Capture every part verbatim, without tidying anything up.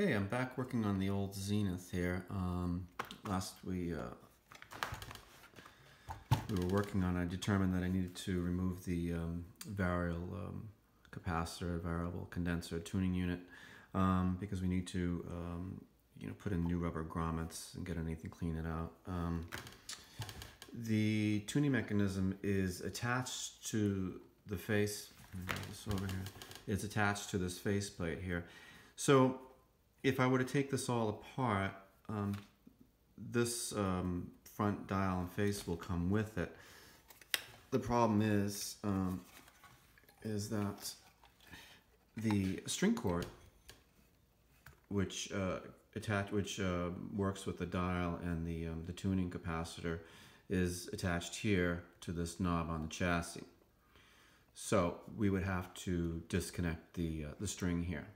Okay, I'm back working on the old Zenith here. Um, last we uh, we were working on, I determined that I needed to remove the um, variable um, capacitor, variable condenser tuning unit um, because we need to um, you know put in new rubber grommets and get underneath and clean it out. Um, the tuning mechanism is attached to the face. This over here, it's attached to this face plate here. So if I were to take this all apart, um, this um, front dial and face will come with it. The problem is, um, is that the string cord, which uh, attach, which uh, works with the dial and the um, the tuning capacitor, is attached here to this knob on the chassis. So we would have to disconnect the uh, the string here.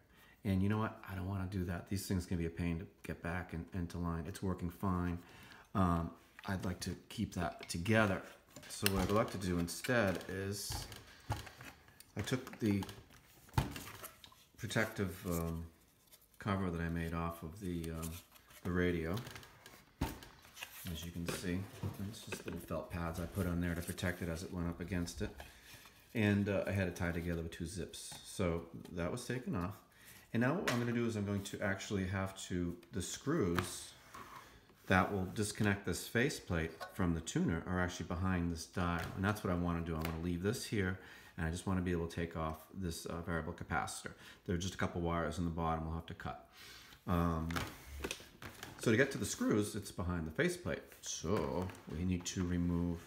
And you know what? I don't want to do that. These things can be a pain to get back and into line. It's working fine. Um, I'd like to keep that together. So what I'd like to do instead is I took the protective um, cover that I made off of the, um, the radio, as you can see. And it's just little felt pads I put on there to protect it as it went up against it. And uh, I had it tied together with two zips. So that was taken off. And now what I'm going to do is I'm going to actually have to, the screws that will disconnect this faceplate from the tuner are actually behind this dial. And that's what I want to do. I want to leave this here, and I just want to be able to take off this uh, variable capacitor. There are just a couple wires in the bottom we'll have to cut. Um, so to get to the screws, it's behind the faceplate. So we need to remove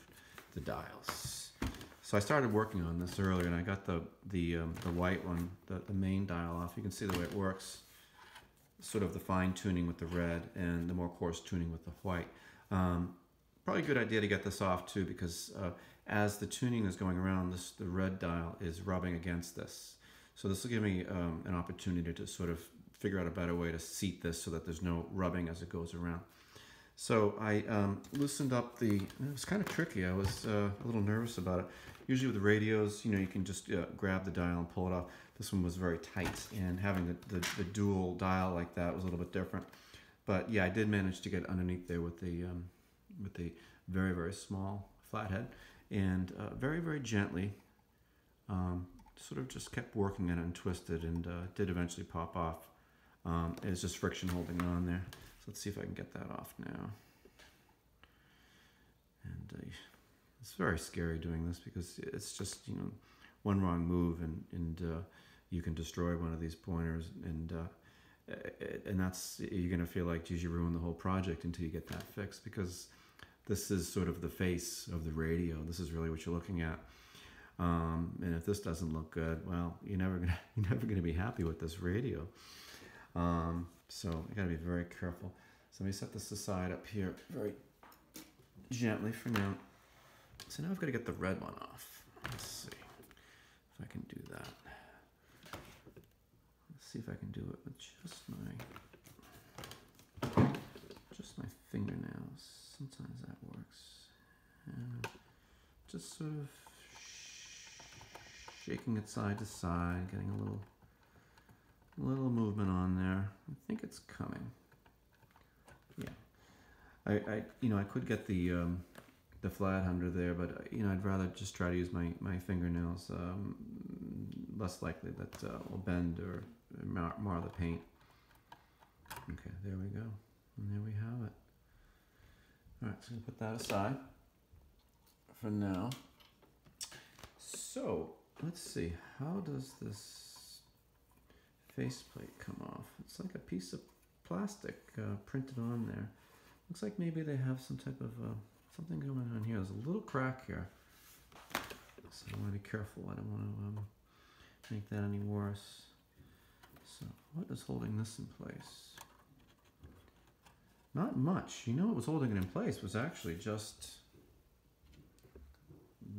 the dials. So I started working on this earlier, and I got the the, um, the white one, the, the main dial off. You can see the way it works, sort of the fine tuning with the red and the more coarse tuning with the white. Um, probably a good idea to get this off too, because uh, as the tuning is going around, this the red dial is rubbing against this. So this will give me um, an opportunity to sort of figure out a better way to seat this so that there's no rubbing as it goes around. So I um, loosened up the, it was kind of tricky, I was uh, a little nervous about it. Usually with the radios, you know, you can just uh, grab the dial and pull it off. This one was very tight, and having the, the, the dual dial like that was a little bit different. But yeah, I did manage to get underneath there with the, um, with the very, very small flathead, and uh, very, very gently, um, sort of just kept working it and twisted, and uh, did eventually pop off. Um, it's just friction holding on there. Let's see if I can get that off now. And uh, it's very scary doing this because it's just, you know, one wrong move and, and uh, you can destroy one of these pointers, and uh, and that's, you're gonna feel like, geez, you ruined the whole project until you get that fixed, because this is sort of the face of the radio. This is really what you're looking at. Um, and if this doesn't look good, well, you're never gonna, you're never gonna be happy with this radio. Um, so I gotta be very careful. So let me set this aside up here very gently for now. So now I've got to get the red one off. Let's see if I can do that. Let's see if I can do it with just my just my fingernails. Sometimes that works. And just sort of shaking it side to side, getting a little little movement on there. I think it's coming. Yeah, I, I you know, I could get the um, the flat under there, but you know, I'd rather just try to use my my fingernails. Um, less likely that uh, will bend or mar, mar the paint. Okay, there we go, and there we have it. All right, so I'm gonna put that aside for now. So let's see, how does this faceplate come off? It's like a piece of plastic uh, printed on there. Looks like maybe they have some type of uh, something going on here. There's a little crack here, so I want to be careful. I don't want to um, make that any worse. So what is holding this in place? Not much. You know what was holding it in place was actually just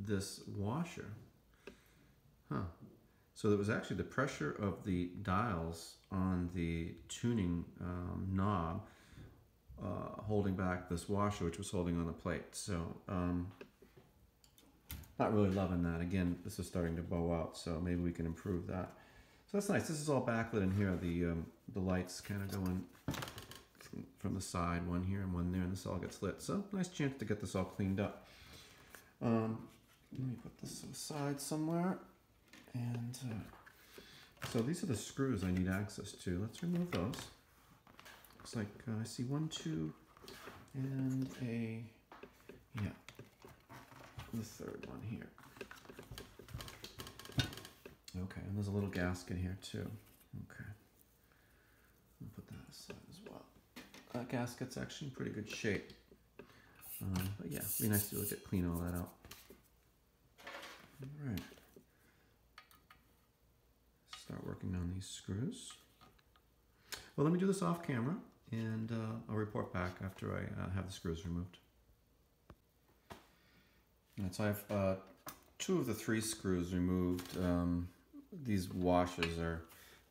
this washer. Huh. So there was actually the pressure of the dials on the tuning um, knob uh, holding back this washer, which was holding on the plate. So um, not really loving that. Again, this is starting to bow out, so maybe we can improve that. So that's nice. This is all backlit in here. The um, the lights kind of going from, from the side, one here and one there, and this all gets lit. So nice chance to get this all cleaned up. Um, let me put this aside somewhere. And uh, so these are the screws I need access to. Let's remove those. Looks like uh, I see one, two, and a, yeah, the third one here. Okay, and there's a little gasket here too. Okay, I'll put that aside as well. That gasket's actually in pretty good shape. Uh, but yeah, it'd be nice to look at clean all that out. All right. Start working on these screws. Well, let me do this off camera, and uh, I'll report back after I uh, have the screws removed. All right, so I have uh, two of the three screws removed. Um, these washers are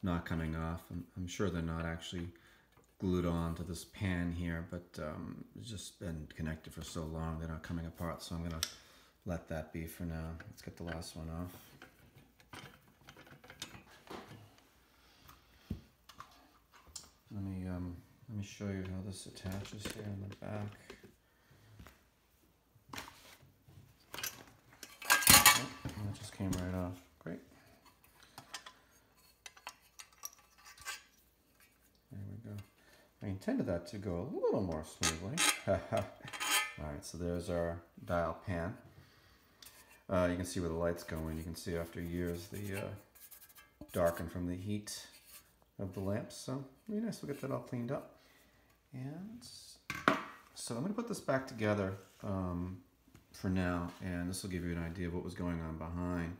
not coming off. I'm, I'm sure they're not actually glued on to this pan here, but um, it's just been connected for so long, they're not coming apart, so I'm gonna let that be for now. Let's get the last one off. Let me, um, let me show you how this attaches here in the back. Oh, that just came right off. Great. There we go. I intended that to go a little more smoothly. All right, so there's our dial pan. Uh, you can see where the light's going. You can see after years the uh, darken from the heat of the lamps, so it'll be nice. We'll get that all cleaned up. And so I'm gonna put this back together um, for now, and this will give you an idea of what was going on behind.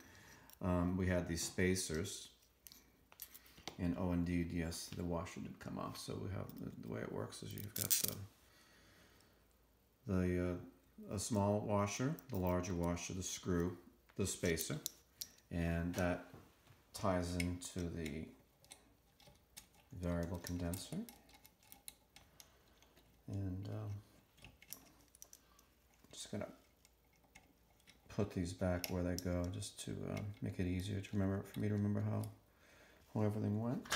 Um, we had these spacers, and oh, indeed, yes, the washer did come off. So we have, the, the way it works is you've got the, the uh, a small washer, the larger washer, the screw, the spacer, and that ties into the variable condenser, and um, I'm just gonna put these back where they go, just to uh, make it easier to remember, for me to remember how how everything went.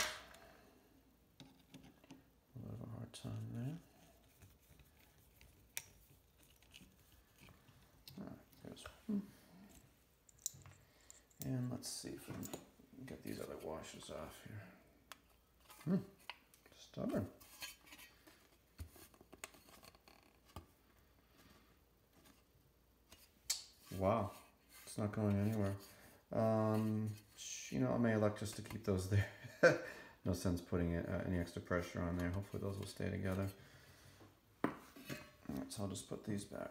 A little bit of a hard time there. All right, there's one. And let's see if we can get these other washers off here. Hmm, stubborn. Wow, it's not going anywhere. Um, you know, I may elect just to keep those there. No sense putting it, uh, any extra pressure on there. Hopefully those will stay together. All right, so I'll just put these back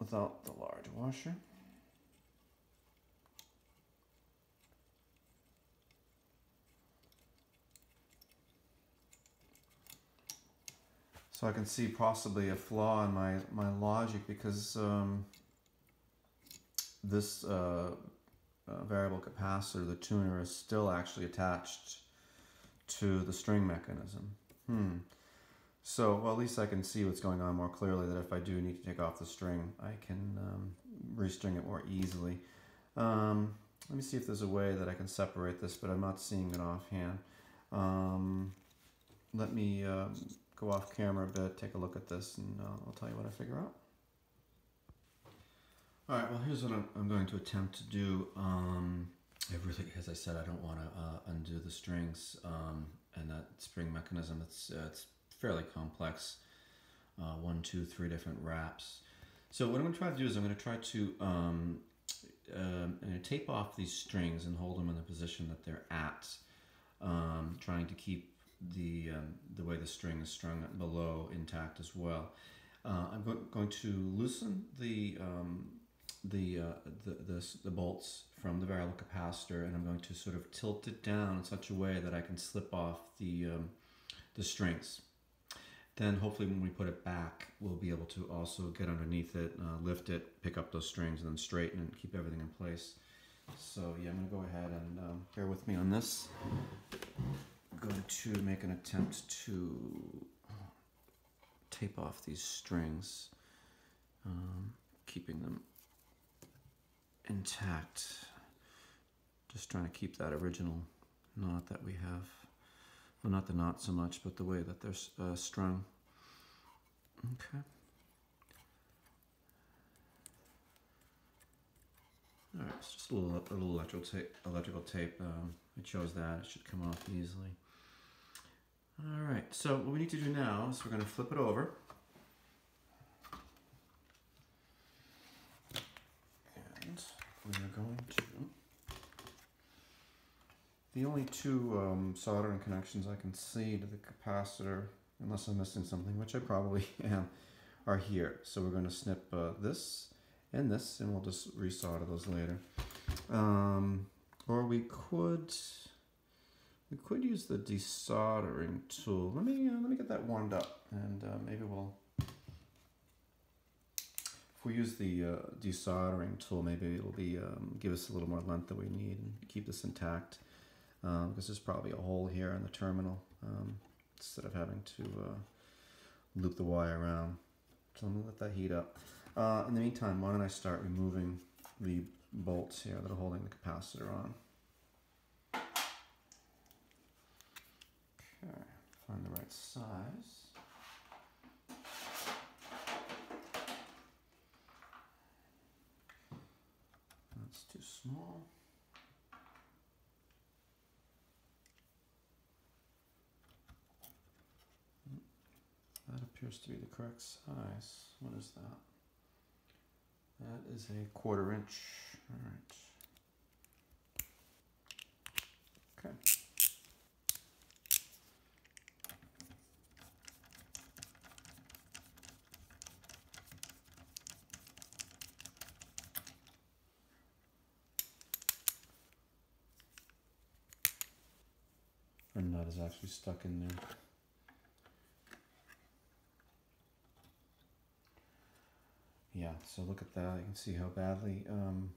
without the large washer. So I can see possibly a flaw in my, my logic, because um, this uh, uh, variable capacitor, the tuner, is still actually attached to the string mechanism. Hmm. So, well, at least I can see what's going on more clearly, that if I do need to take off the string, I can um, restring it more easily. Um, let me see if there's a way that I can separate this, but I'm not seeing it offhand. Um, let me... Uh, go off camera a bit, take a look at this, and uh, I'll tell you what I figure out. All right, well, here's what I'm, I'm going to attempt to do. Um, I really, as I said, I don't want to uh, undo the strings um, and that spring mechanism. It's, uh, it's fairly complex. Uh, one, two, three different wraps. So what I'm going to try to do is I'm going to try to um, uh, I'm going to tape off these strings and hold them in the position that they're at, um, trying to keep the um, the way the string is strung below intact as well. Uh, I'm go going to loosen the um, the, uh, the the the bolts from the variable capacitor, and I'm going to sort of tilt it down in such a way that I can slip off the um, the strings. Then hopefully when we put it back, we'll be able to also get underneath it, uh, lift it, pick up those strings, and then straighten and keep everything in place. So yeah, I'm gonna go ahead and um, bear with me on this. Going to make an attempt to tape off these strings, um, keeping them intact. Just trying to keep that original knot that we have. Well, not the knot so much, but the way that they're uh, strung. Okay. All right, it's just a little, a little electrical tape. Electrical tape. Um, I chose that. It should come off easily. All right, so what we need to do now is we're going to flip it over. And we're going to... The only two um, soldering connections I can see to the capacitor, unless I'm missing something, which I probably am, are here. So we're going to snip uh, this and this, and we'll just re-solder those later. Um, or we could... We could use the desoldering tool. Let me uh, let me get that warmed up, and uh, maybe we'll. If we use the uh, desoldering tool, maybe it'll be um, give us a little more length that we need and keep this intact, because um, there's probably a hole here in the terminal um, instead of having to uh, loop the wire around. So I'm gonna let that heat up. Uh, in the meantime, why don't I start removing the bolts here that are holding the capacitor on? Find the right size. That's too small. That appears to be the correct size. What is that? That is a quarter inch. All right. Okay. Our nut is actually stuck in there. Yeah, so look at that. You can see how badly um,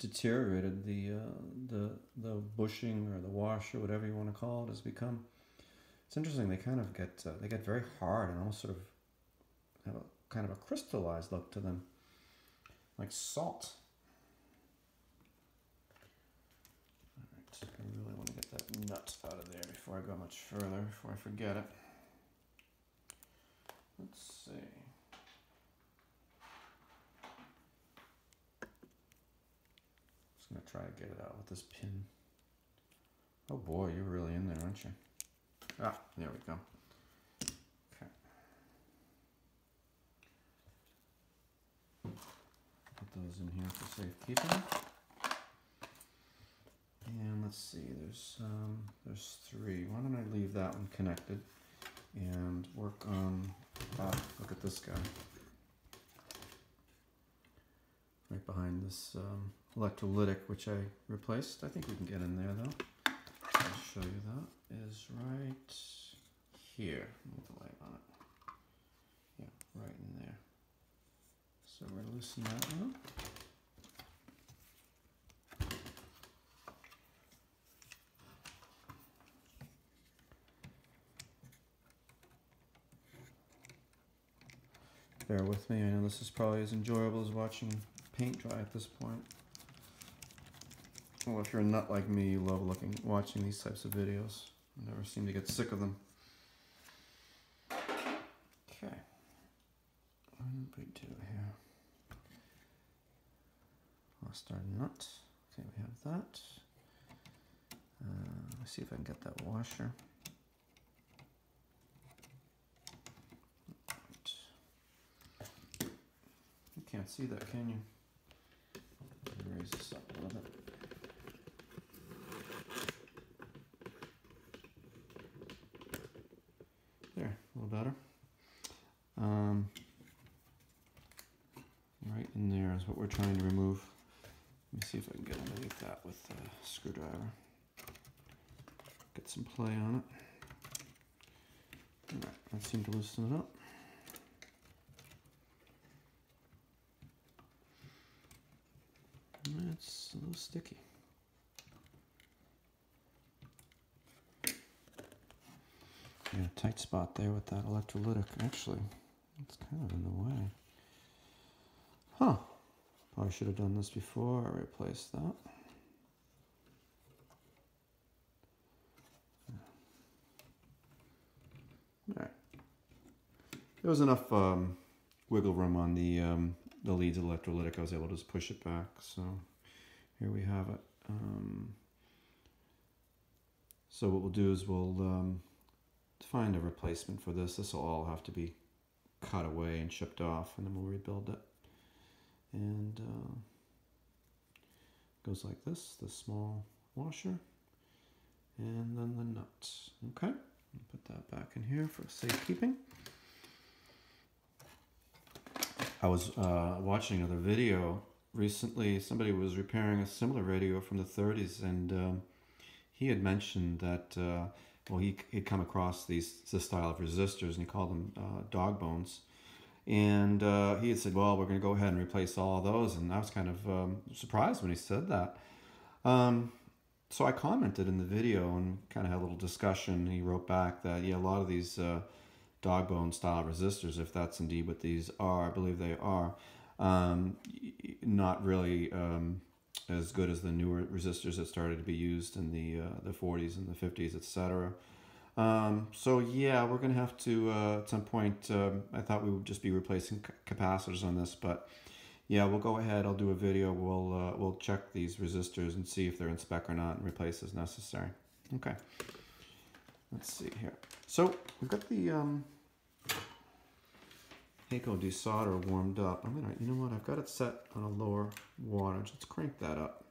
deteriorated the uh, the the bushing or the wash or whatever you want to call it has become. It's interesting. They kind of get uh, they get very hard and almost sort of have a kind of a crystallized look to them, like salt. All right, I really want to get that nut out of there before I go much further, before I forget it. Let's see. I'm just going to try to get it out with this pin. Oh boy, you're really in there, aren't you? Ah, there we go. Okay. Put those in here for safekeeping. And let's see, there's um, there's three. Why don't I leave that one connected and work on, ah, look at this guy. Right behind this um, electrolytic, which I replaced. I think we can get in there though. I'll show you that, is right here. Move the light on it. Yeah, right in there. So we're gonna loosen that now. Bear with me, I know this is probably as enjoyable as watching paint dry at this point. Well, if you're a nut like me, you love looking, watching these types of videos. I never seem to get sick of them. Okay. What did we do here? Lost our nut. Okay, we have that. Uh, let's see if I can get that washer. Can't see that, can you? Let me raise this up a little bit. There, a little better. Um, right in there is what we're trying to remove. Let me see if I can get underneath that with a screwdriver. Get some play on it. All right, that seemed to loosen it up. It's a little sticky. Yeah, tight spot there with that electrolytic. Actually, it's kind of in the way. Huh. Probably should have done this before I replaced that. there was enough um, wiggle room on the um, the leads electrolytic. I was able to just push it back. So here we have it. Um, so what we'll do is we'll um, find a replacement for this. This will all have to be cut away and shipped off, and then we'll rebuild it. And uh, goes like this, the small washer, and then the nuts. Okay, put that back in here for safekeeping. I was uh, watching another video recently. Somebody was repairing a similar radio from the thirties, and um, he had mentioned that, uh, well, he, he'd come across these, this style of resistors, and he called them uh, dog bones. And uh, he had said, well, we're going to go ahead and replace all of those. And I was kind of um, surprised when he said that. Um, so I commented in the video and kind of had a little discussion. He wrote back that, yeah, a lot of these uh, dog bone style resistors, if that's indeed what these are, I believe they are, um, not really um, as good as the newer resistors that started to be used in the, uh, the forties and the fifties, et cetera. Um, so yeah, we're going to have to, uh, at some point, um, I thought we would just be replacing capacitors on this, but yeah, we'll go ahead. I'll do a video. We'll, uh, we'll check these resistors and see if they're in spec or not and replace as necessary. Okay. Let's see here. So we've got the, um, Hako desolder warmed up. I'm going to, you know what? I've got it set on a lower wattage. Let's crank that up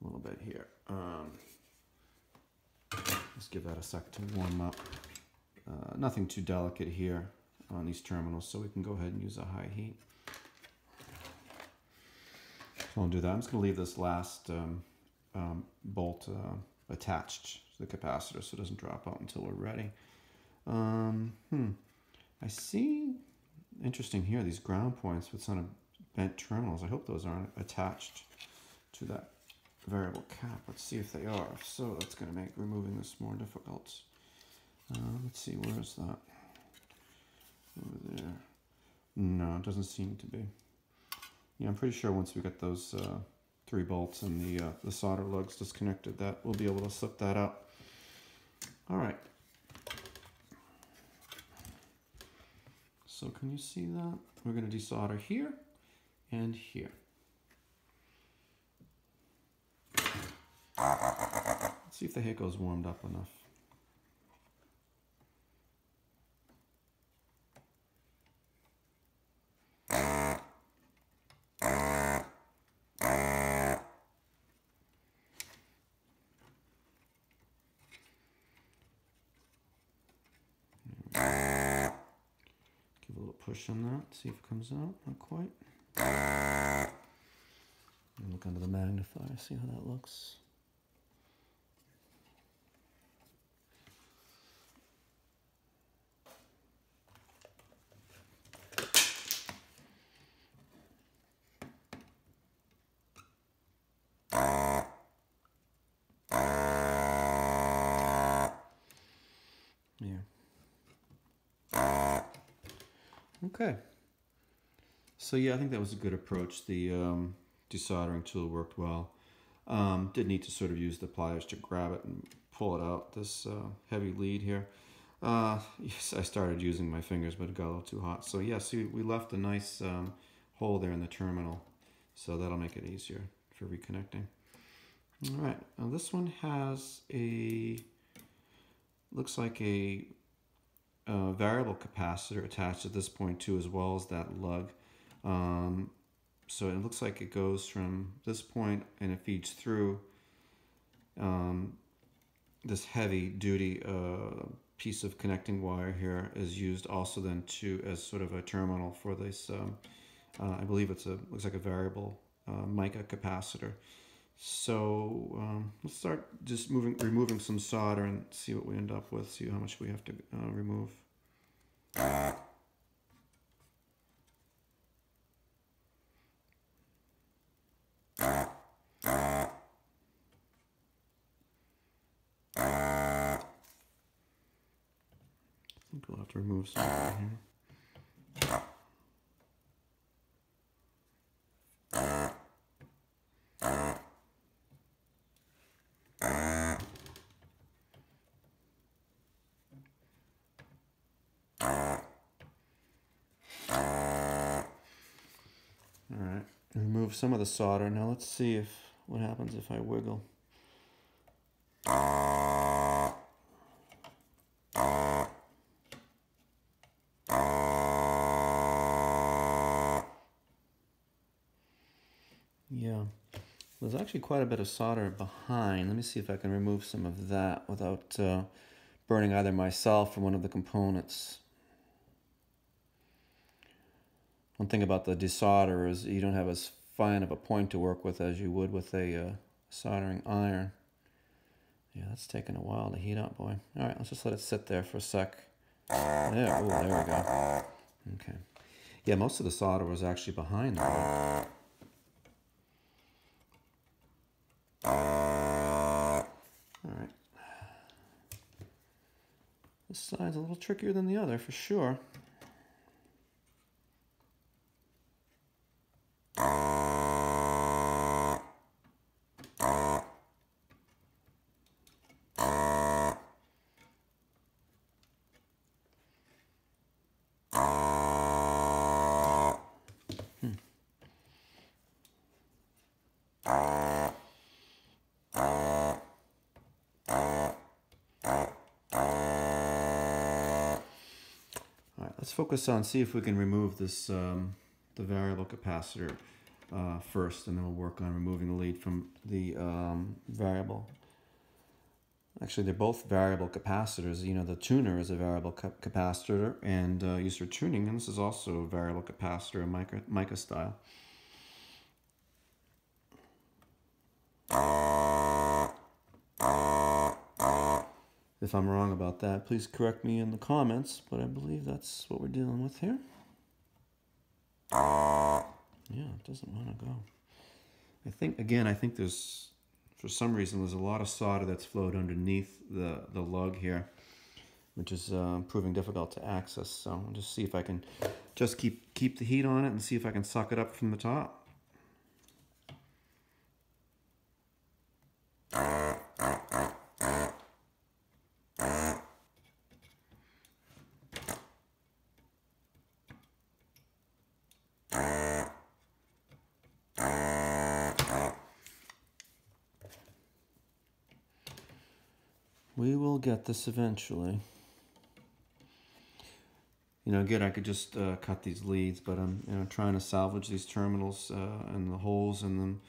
a little bit here. Um, Let's give that a sec to warm up. Uh, nothing too delicate here on these terminals, so we can go ahead and use a high heat. So I'll do that. I'm just going to leave this last um, um, bolt uh, attached to the capacitor so it doesn't drop out until we're ready. Um, hmm. I see, interesting here, these ground points with some bent terminals. I hope those aren't attached to that variable cap. Let's see if they are. If so, that's going to make removing this more difficult. Uh, let's see, where is that? Over there. No, it doesn't seem to be. Yeah, I'm pretty sure once we get those uh, three bolts and the, uh, the solder lugs disconnected, that we'll be able to slip that up. All right. So can you see that? We're going to desolder here and here. Let's see if the Hako's warmed up enough. Give a little push on that, see if it comes out. Not quite. Look under the magnifier, see how that looks. Okay, so yeah, I think that was a good approach. The um, desoldering tool worked well. Um, did need to sort of use the pliers to grab it and pull it out, this uh, heavy lead here. Uh, yes, I started using my fingers, but it got a little too hot. So yeah, see, we left a nice um, hole there in the terminal, so that'll make it easier for reconnecting. All right, now this one has a, looks like a, Uh, variable capacitor attached at this point too, as well as that lug. Um, so it looks like it goes from this point and it feeds through um, this heavy duty uh, piece of connecting wire here is used also then too as sort of a terminal for this. Um, uh, I believe it's a, looks like a variable uh, mica capacitor. So um, let's start just moving, removing some solder and see what we end up with, see how much we have to uh, remove. Uh. I think we'll have to remove some uh. here. remove some of the solder. Now let's see if what happens if I wiggle. Yeah, there's actually quite a bit of solder behind. Let me see if I can remove some of that without uh, burning either myself or one of the components. One thing about the desolder is you don't have as fine of a point to work with as you would with a uh, soldering iron. Yeah, that's taking a while to heat up, boy. All right, let's just let it sit there for a sec. There, oh, there we go. Okay. Yeah, most of the solder was actually behind that. All right. This side's a little trickier than the other, for sure. Let's focus on, see if we can remove this, um, the variable capacitor uh, first, and then we'll work on removing the lead from the um, variable. Actually, they're both variable capacitors. You know, the tuner is a variable cap capacitor and uh, used for tuning, and this is also a variable capacitor, mica, mica style. If I'm wrong about that, please correct me in the comments, but I believe that's what we're dealing with here. Yeah, it doesn't want to go. I think, again, I think there's, for some reason, there's a lot of solder that's flowed underneath the, the lug here, which is uh, proving difficult to access. So I'll just see if I can just keep, keep the heat on it and see if I can suck it up from the top. We will get this eventually. You know, again, I could just uh, cut these leads, but I'm you know, trying to salvage these terminals uh, and the holes in them.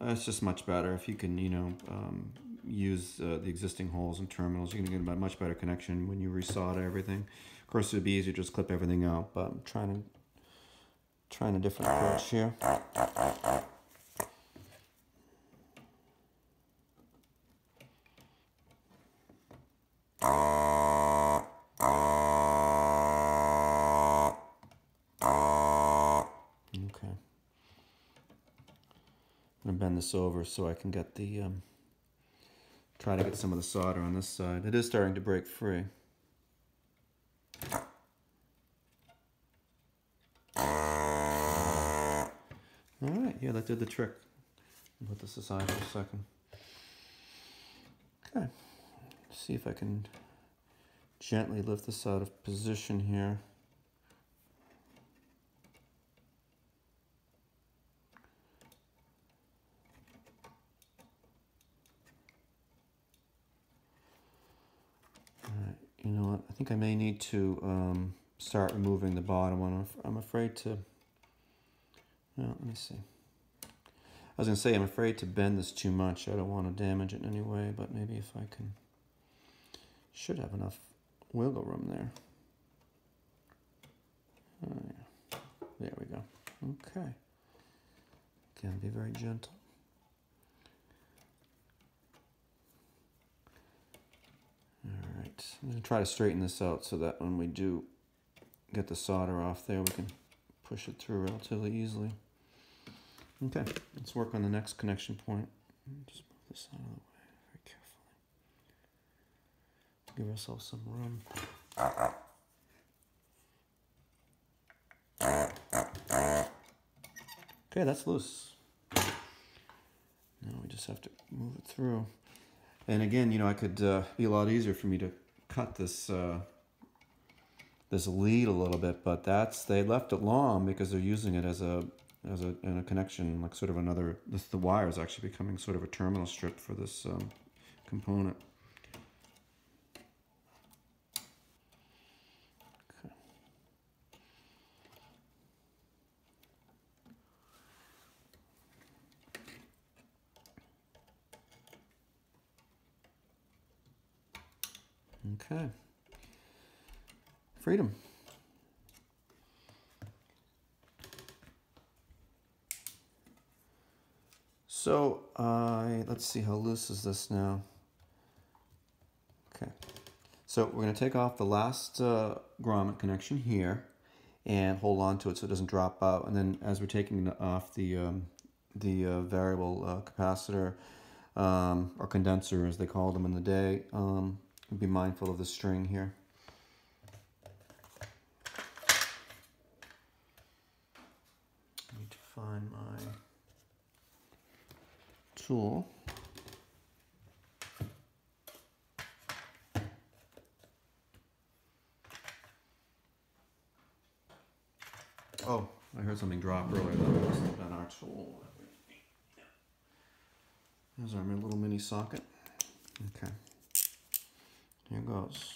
Uh, it's just much better if you can, you know, um, use uh, the existing holes and terminals. You're going to get a much better connection when you resolder everything. Of course, it would be easier to just clip everything out, but I'm trying, to, trying a different approach here. This over so I can get the um, try to get some of the solder on this side. It is starting to break free. All right, yeah, that did the trick. I'll put this aside for a second. Okay, let's see if I can gently lift this out of position here. You know what, I think I may need to um, start removing the bottom one. I'm afraid to, well, let me see. I was gonna say, I'm afraid to bend this too much. I don't wanna damage it in any way, but maybe if I can, should have enough wiggle room there. Oh, yeah. There we go, okay. Again, be very gentle. I'm going to try to straighten this out so that when we do get the solder off there, we can push it through relatively easily. Okay, let's work on the next connection point. Just move this out of the way very carefully. Give ourselves some room. Okay, that's loose. Now we just have to move it through. And again, you know, I could uh, be a lot easier for me to cut this uh, this lead a little bit, but that's they left it long because they're using it as a as a, and a connection, like sort of another, this, the wire is actually becoming sort of a terminal strip for this um, component. Okay. Okay. Freedom. So uh, let's see, how loose is this now? Okay, so we're going to take off the last uh, grommet connection here and hold on to it so it doesn't drop out. And then as we're taking off the um, the uh, variable uh, capacitor um, or condenser, as they call them in the day, um, be mindful of the string here. I need to find my tool. Oh, I heard something drop earlier. That must have been our tool. There's our little mini socket. Okay, here goes.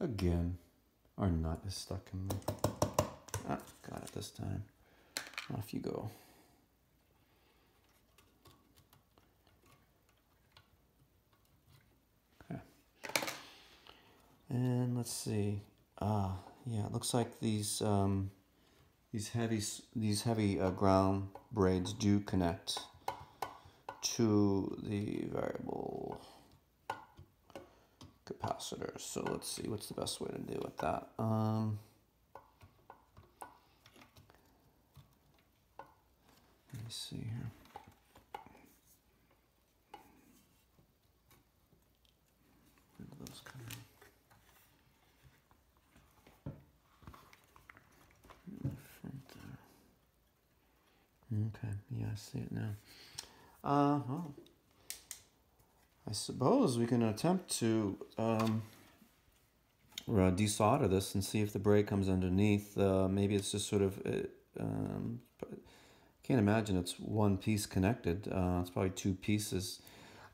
Again, our nut is stuck in there. Ah, got it this time. Off you go. Okay. And let's see. Ah, yeah. It looks like these um, these heavy these heavy uh, ground braids do connect to the variable capacitors. So let's see what's the best way to deal with that. Um, let me see here. Where do those come in? Okay, yeah, I see it now. Uh huh. I suppose we can attempt to um, desolder this and see if the braid comes underneath. Uh, maybe it's just sort of, it, um, can't imagine it's one piece connected. Uh, it's probably two pieces.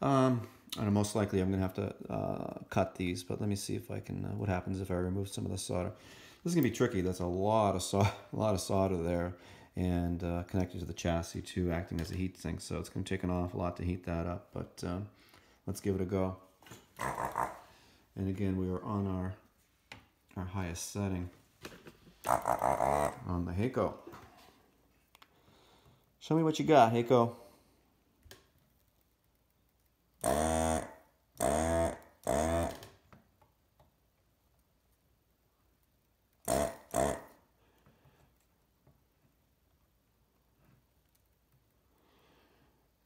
Um, and most likely I'm going to have to uh, cut these, but let me see if I can, uh, what happens if I remove some of the solder. This is going to be tricky. That's a lot of solder, a lot of solder there, and uh, connected to the chassis too, acting as a heat sink. So it's going to take an awful lot to heat that up, but um, let's give it a go. And again, we are on our our highest setting on the Heiko. Show me what you got, Heiko.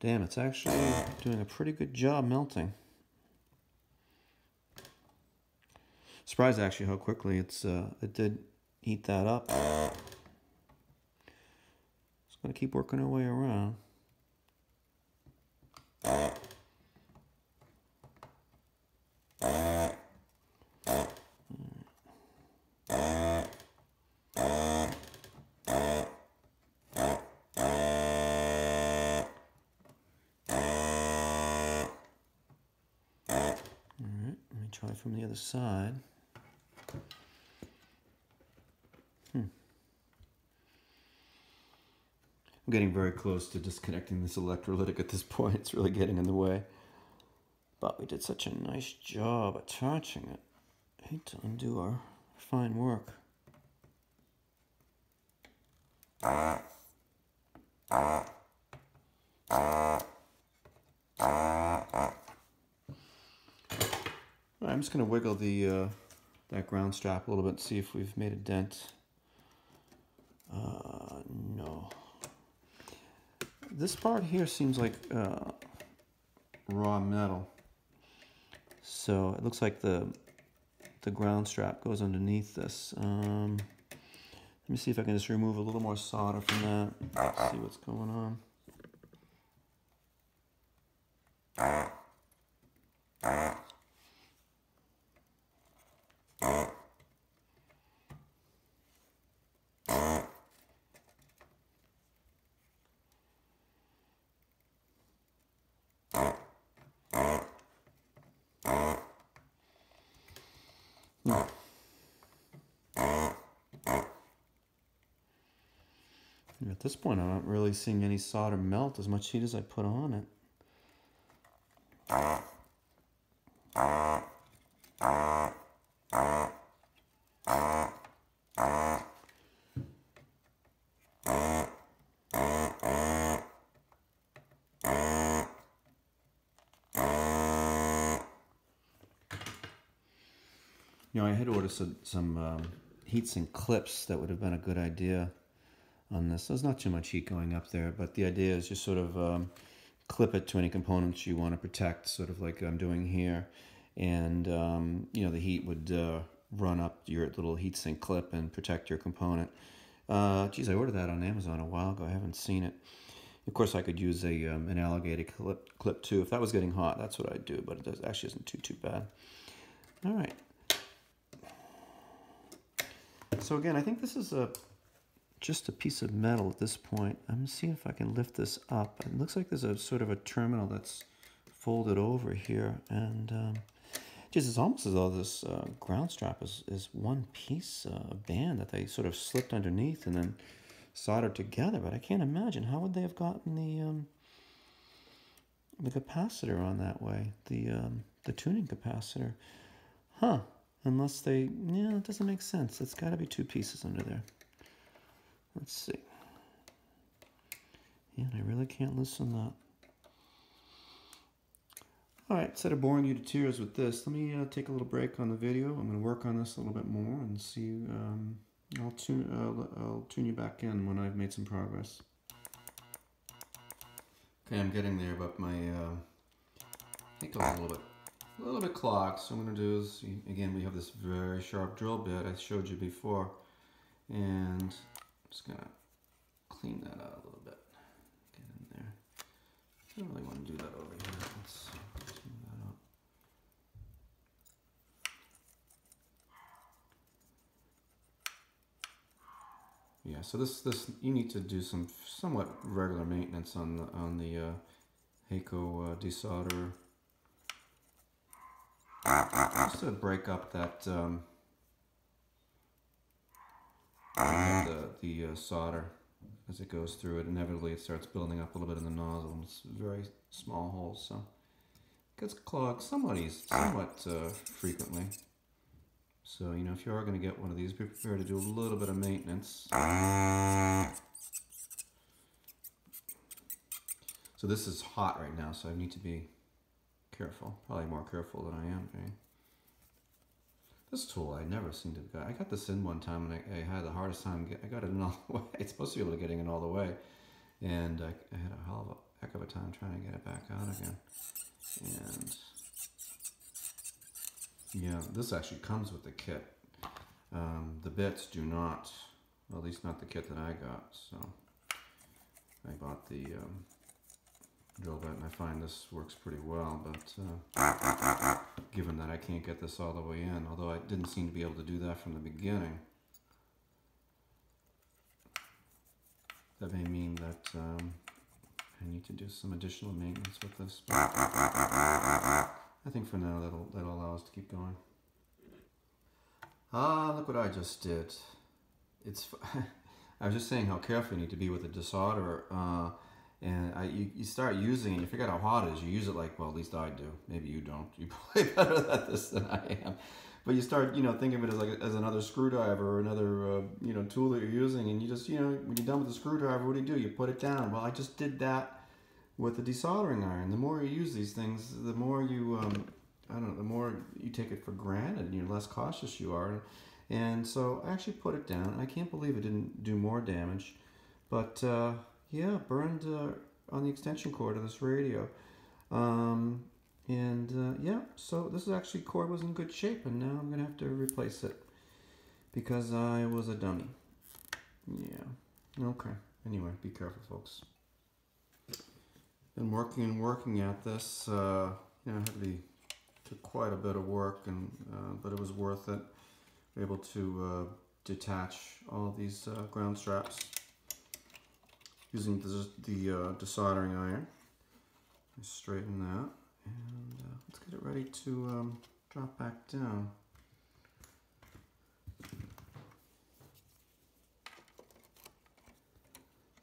Damn, it's actually doing a pretty good job melting. Surprised actually how quickly it's uh, it did heat that up. Just gonna keep working our way around. Try from the other side. Hmm. I'm getting very close to disconnecting this electrolytic at this point. It's really getting in the way. But we did such a nice job attaching it. I hate to undo our fine work. Ah. Ah. Ah. Ah. I'm just going to wiggle the uh, that ground strap a little bit, see if we've made a dent. Uh, no. This part here seems like uh, raw metal. So it looks like the, the ground strap goes underneath this. Um, let me see if I can just remove a little more solder from that. Let's see what's going on. At this point, I'm not really seeing any solder melt as much heat as I put on it. You know, I had ordered some, some um, heats and clips that would have been a good idea on this. There's not too much heat going up there, but the idea is just sort of um, clip it to any components you want to protect, sort of like I'm doing here, and um, you know, the heat would uh, run up your little heatsink clip and protect your component. Uh, geez, I ordered that on Amazon a while ago. I haven't seen it. Of course, I could use a um, an alligator clip clip too. If that was getting hot, that's what I'd do, but it does, actually isn't too too bad. All right. So again, I think this is a just a piece of metal at this point. I'm seeing if I can lift this up. It looks like there's a sort of a terminal that's folded over here, and um, just it's almost as though this uh, ground strap is, is one piece uh, band that they sort of slipped underneath and then soldered together, but I can't imagine how would they have gotten the um, the capacitor on that way, the, um, the tuning capacitor. Huh, unless they, yeah, it doesn't make sense. It's gotta be two pieces under there. Let's see. Yeah, I really can't loosen that. All right, instead of boring you to tears with this, let me uh, take a little break on the video. I'm going to work on this a little bit more and see. Um, I'll tune. Uh, I'll tune you back in when I've made some progress. Okay, I'm getting there, but my uh, I think I'm a little bit, a little bit clogged. So what I'm going to do is, again, we have this very sharp drill bit I showed you before, and I'm just gonna clean that out a little bit. Get in there. I don't really want to do that over here. Let's clean that up. Yeah. So this this you need to do some somewhat regular maintenance on the on the uh, Heiko uh, desolderer. Just to break up that. Um, the, the uh, solder as it goes through it. Inevitably it starts building up a little bit in the nozzle, and it's very small holes, so it gets clogged somewhat, somewhat uh, frequently. So, you know, if you are going to get one of these, be prepared to do a little bit of maintenance. So this is hot right now, so I need to be careful, probably more careful than I am being. This tool I never seem to have got. I got this in one time, and I, I had the hardest time. Get, I got it in all the way. It's supposed to be able to getting it all the way, and I, I had a hell of a heck of a time trying to get it back out again. And yeah, this actually comes with the kit. Um, the bits do not, well, at least not the kit that I got. So I bought the um, drill bit, and I find this works pretty well, but uh, given that I can't get this all the way in, although I didn't seem to be able to do that from the beginning, that may mean that um, I need to do some additional maintenance with this, but I think for now that'll, that'll allow us to keep going. Ah, look what I just did. It's I was just saying how careful you need to be with a desolderer. Uh, And I, you, you start using it, you figure out how hot it is, you use it like, well, at least I do. Maybe you don't. You're probably better at this than I am. But you start, you know, thinking of it as like as another screwdriver or another, uh, you know, tool that you're using. And you just, you know, when you're done with the screwdriver, what do you do? You put it down. Well, I just did that with the desoldering iron. The more you use these things, the more you, um, I don't know, the more you take it for granted and you're less cautious you are. And so I actually put it down. And I can't believe it didn't do more damage. But, uh... yeah, burned uh, on the extension cord of this radio. Um, and uh, yeah, so this is actually cord was in good shape, and now I'm going to have to replace it because I was a dummy. Yeah, okay. Anyway, be careful, folks. been working and working at this. Uh, you know, it really took quite a bit of work, and uh, but it was worth it. We were able to uh, detach all these uh, ground straps using the, the uh, desoldering iron. Straighten that, and uh, let's get it ready to um, drop back down.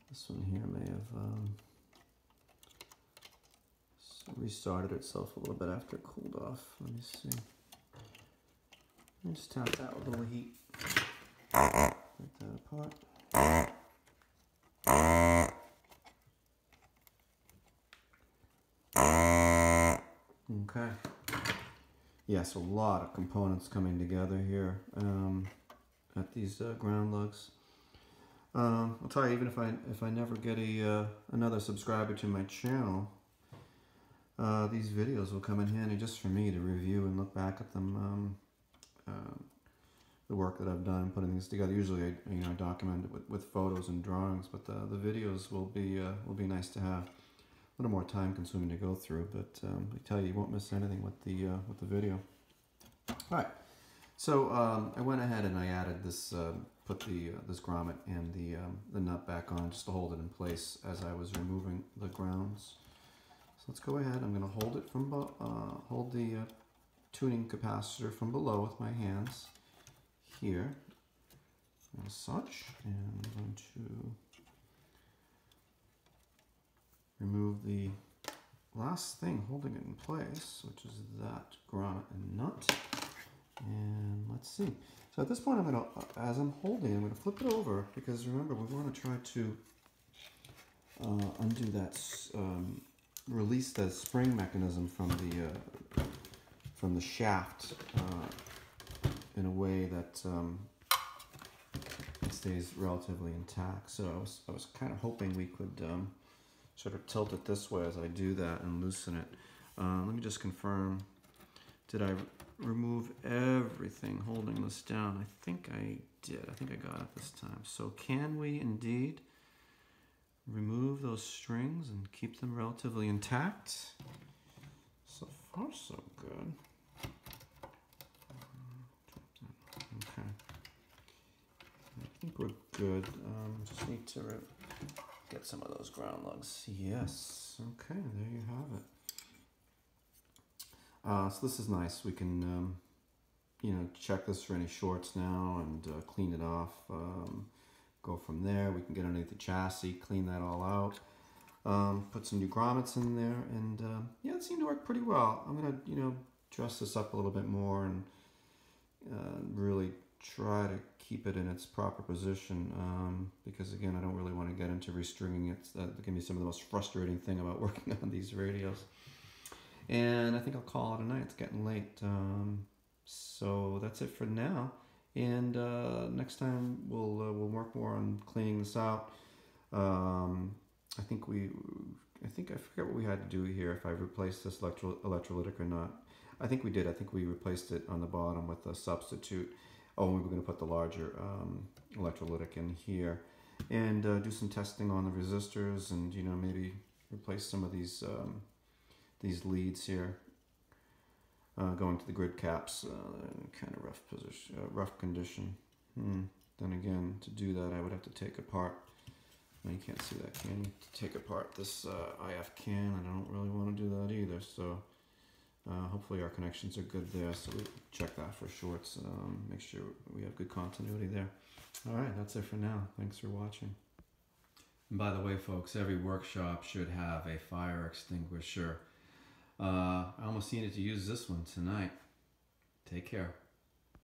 This one here may have um, restarted itself a little bit after it cooled off. Let me see. Let me just tap that with a little heat. Break that apart. Okay. Yes, a lot of components coming together here um, at these uh, ground lugs. Um, I'll tell you, even if I if I never get a uh, another subscriber to my channel, uh, these videos will come in handy just for me to review and look back at them. Um, uh, the work that I've done putting these together. Usually, I you know I document it with, with photos and drawings, but the the videos will be uh, will be nice to have. A little more time consuming to go through, but um, I tell you, you won't miss anything with the uh, with the video. All right, so um, I went ahead and I added this, uh, put the uh, this grommet and the um, the nut back on just to hold it in place as I was removing the grounds. So let's go ahead. I'm going to hold it from uh, hold the uh, tuning capacitor from below with my hands here, as such, and I'm going to remove the last thing holding it in place, which is that grommet and nut. And let's see. So at this point, I'm gonna, as I'm holding, I'm gonna flip it over, because remember, we want to try to uh, undo that, um, release the spring mechanism from the uh, from the shaft uh, in a way that um, it stays relatively intact. So I was, I was kind of hoping we could. Um, sort of tilt it this way as I do that and loosen it. Uh, let me just confirm, did I remove everything holding this down? I think I did. I think I got it this time. So can we indeed remove those strings and keep them relatively intact? So far, so good. Okay. I think we're good. Um, just need to rip get some of those ground lugs. Yes. Okay, there you have it. Uh, so this is nice. We can, um, you know, check this for any shorts now and uh, clean it off. Um, go from there. We can get underneath the chassis, clean that all out. Um, put some new grommets in there, and uh, yeah, it seemed to work pretty well. I'm gonna, you know, dress this up a little bit more and uh, really try to keep it in its proper position, um, because again, I don't really want to get into restringing it. That can be some of the most frustrating thing about working on these radios. And I think I'll call it a night. It's getting late. Um, so that's it for now. And uh, next time we'll uh, we'll work more on cleaning this out. Um, I think we, I think I forget what we had to do here. If I replaced this electro electrolytic or not, I think we did. I think we replaced it on the bottom with a substitute. Oh, we were going to put the larger um, electrolytic in here, and uh, do some testing on the resistors, and you know, maybe replace some of these um, these leads here, uh, going to the grid caps. Uh, kind of rough position, uh, rough condition. Hmm. Then again, to do that, I would have to take apart. Well, you can't see that, can you? To take apart this uh, I F can, and I don't really want to do that either. So. Uh, hopefully our connections are good there, so we check that for shorts. Um, make sure we have good continuity there. All right, that's it for now. Thanks for watching. And by the way, folks, every workshop should have a fire extinguisher. Uh, I almost needed to use this one tonight. Take care.